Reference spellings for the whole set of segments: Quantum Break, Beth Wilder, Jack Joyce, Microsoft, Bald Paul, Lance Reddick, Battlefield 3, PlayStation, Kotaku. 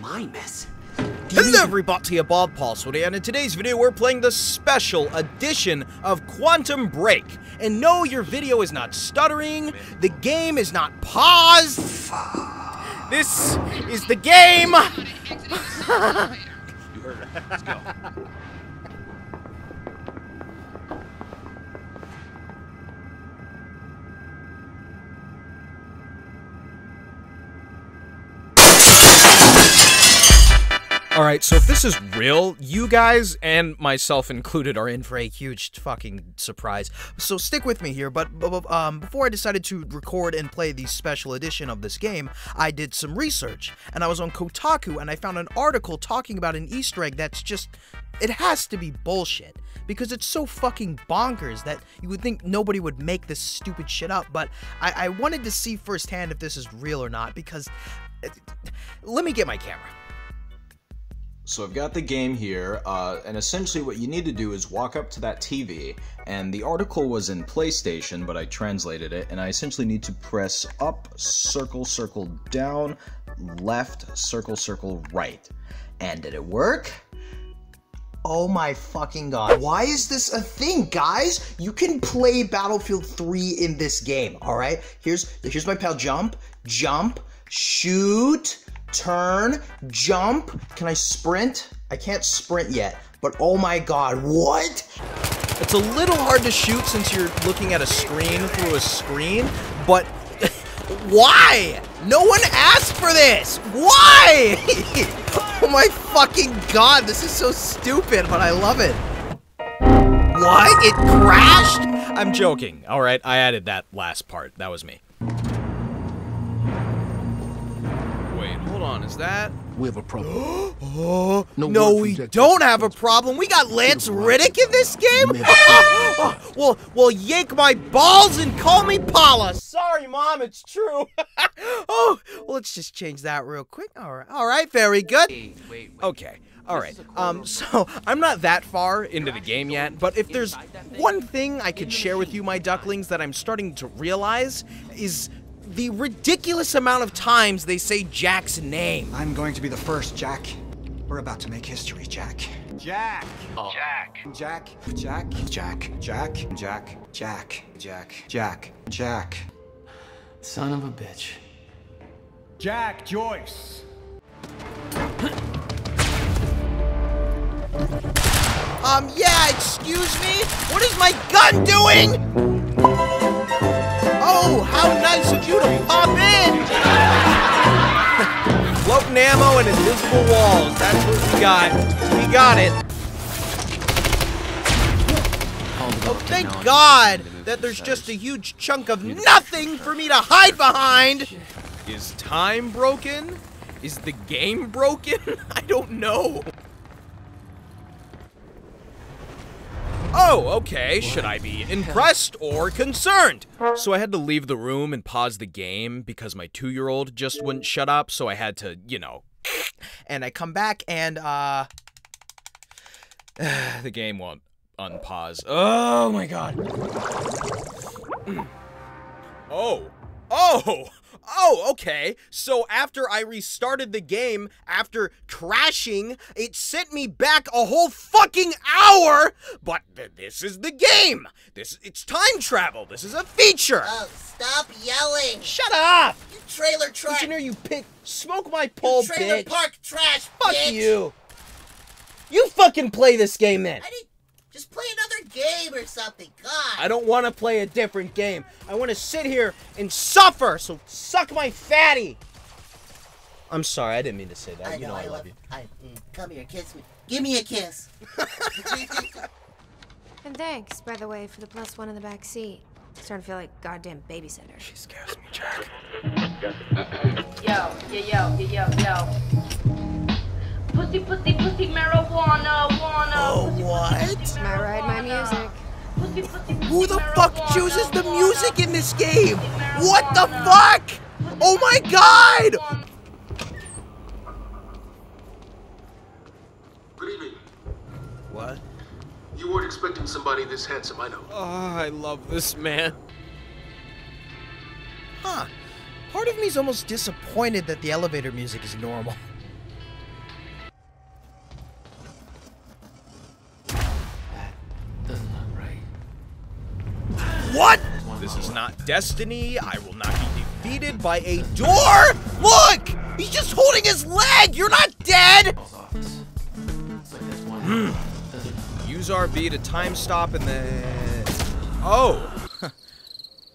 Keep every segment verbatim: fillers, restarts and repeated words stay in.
my mess. Hello everybody, here Bald Paul, and in today's video we're playing the special edition of Quantum Break. And no, your video is not stuttering, the game is not paused. This is the game! You heard it. Let's go. Alright, so if this is real, you guys, and myself included, are in for a huge fucking surprise. So stick with me here, but um, before I decided to record and play the special edition of this game, I did some research, and I was on Kotaku, and I found an article talking about an Easter egg that's just... it has to be bullshit, because it's so fucking bonkers that you would think nobody would make this stupid shit up, but I, I wanted to see firsthand if this is real or not, because... let me get my camera. So I've got the game here, uh, and essentially what you need to do is walk up to that T V, and the article was in PlayStation, but I translated it, and I essentially need to press up, circle, circle, down, left, circle, circle, right. And did it work? Oh my fucking god. Why is this a thing, guys? You can play Battlefield three in this game, alright? Here's, here's my pal, jump, jump, shoot... turn, jump. Can I sprint? I can't sprint yet, but oh my god, what? It's a little hard to shoot since you're looking at a screen through a screen, but why? No one asked for this! Why? Oh my fucking god, this is so stupid, but I love it. What? It crashed? I'm joking. Alright, I added that last part. That was me. Hold on, is that? We have a problem. Oh, no, no we don't have a problem. We got Lance Reddick in this game? Oh, well, well, yank my balls and call me Paula. Sorry, Mom, it's true. Oh, well, let's just change that real quick. All right, all right, very good. Wait, wait, wait. Okay. All right, um, so I'm not that far into the game yet, but if there's one thing I could share with you, my ducklings, that I'm starting to realize is... the ridiculous amount of times they say Jack's name. I'm going to be the first, Jack. We're about to make history, Jack. Jack! Oh. Jack! Jack! Jack! Jack! Jack! Jack! Jack! Jack! Jack! Jack! Son of a bitch. Jack Joyce! Um, yeah, excuse me? What is my gun doing?! Oh, how nice of you to pop in! Floating ammo and invisible walls, that's what we got. We got it. Oh, thank God that there's just a huge chunk of nothing for me to hide behind! Is time broken? Is the game broken? I don't know. Oh, okay, should I be impressed or concerned? So I had to leave the room and pause the game because my two-year-old just wouldn't shut up, so I had to, you know. And I come back and, uh... the game won't unpause. Oh my god. Oh. Oh! Oh, okay. So after I restarted the game, after crashing, it sent me back a whole fucking hour. But th this is the game. This it's time travel. This is a feature. Oh, stop yelling! Shut up! You trailer trash engineer, you pick. Smoke my pole, bitch. You trailer park trash. Fuck bitch. you. You fucking play this game, then. I didn't just play another game or something. God. I don't want to play a different game. I want to sit here and suffer. So suck my fatty. I'm sorry. I didn't mean to say that. I you know, know I, I love, love you. I, come here, kiss me. Give me a kiss. And thanks, by the way, for the plus one in the back seat. I'm starting to feel like a goddamn babysitter. She scares me, Jack. Yo, yo, yo, yo, yo, yo. Pussy, pussy, pussy, marijuana, wanna. Oh, pussy, what? Pussy, pussy, I ride my music. Pussy, pussy, pussy, who the fuck chooses the music in this game? Pussy, what the fuck? Pussy, oh my god! Good evening. What? You weren't expecting somebody this handsome, I know. Oh, I love this man. Huh. Part of me's almost disappointed that the elevator music is normal. What? This is not Destiny. I will not be defeated by a door. Look! He's just holding his leg! You're not dead! Mm. Use R B to time stop and then... Oh!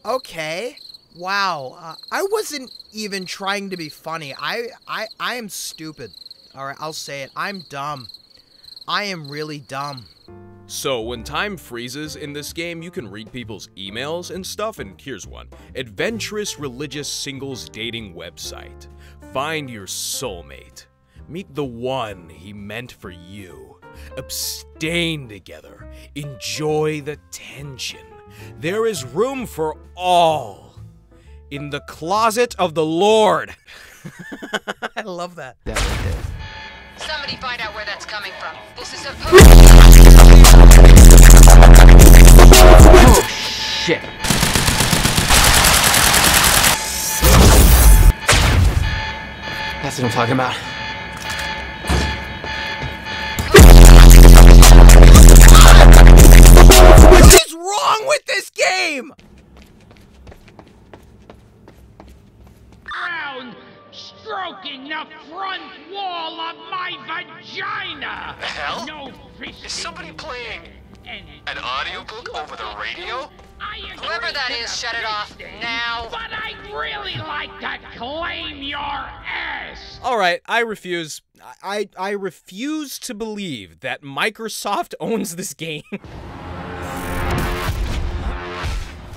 Okay. Wow. Uh, I wasn't even trying to be funny. I, I, I am stupid. Alright, I'll say it. I'm dumb. I am really dumb. So, when time freezes in this game, you can read people's emails and stuff, and here's one. Adventurous religious singles dating website. Find your soulmate. Meet the one he meant for you. Abstain together. Enjoy the tension. There is room for all. In the closet of the Lord. I love that. That's it. Somebody find out where that's coming from. This is supposed to be... Oh, shit. That's what I'm talking about. What is wrong with this game? Round stroking the front wall of my vagina. The hell? No, is somebody playing an audiobook over the radio? Whoever that is, shut it off now. But I'd really like to claim your ass. All right, I refuse. I I refuse to believe that Microsoft owns this game.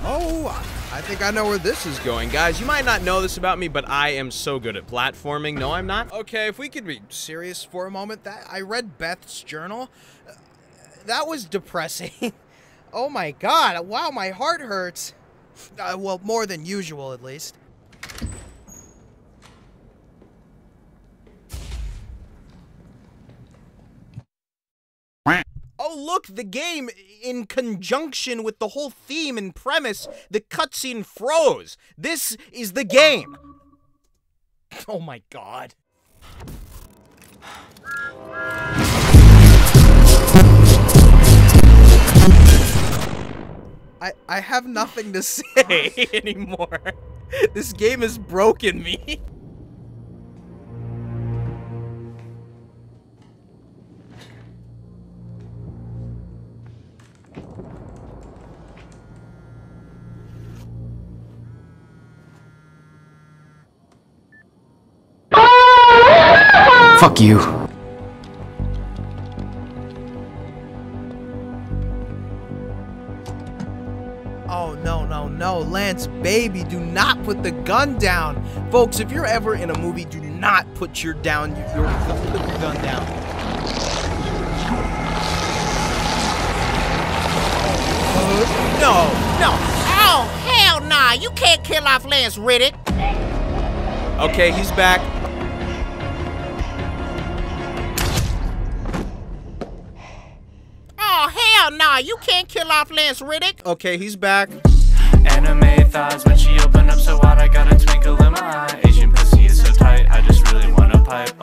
Oh, I think I know where this is going, guys. You might not know this about me, but I am so good at platforming. No, I'm not. Okay, if we could be serious for a moment, that I read Beth's journal. Uh, that was depressing. Oh my God, wow, my heart hurts. Uh, well, more than usual, at least. Oh, look, the game, in conjunction with the whole theme and premise, the cutscene froze. This is the game. Oh my God. I, I have nothing to say anymore. This game has broken me. Fuck you. Oh, no, no, no. Lance, baby, do not put the gun down. Folks, if you're ever in a movie, do not put your down. Your, don't put your gun down. Uh, no, no. Oh, hell nah. You can't kill off Lance Reddick. Okay, he's back. Nah, you can't kill off Lance Reddick. Okay, he's back. Anime thighs when she opened up so wide, I got a twinkle in my eye. Asian pussy is so tight, I just really want to pipe.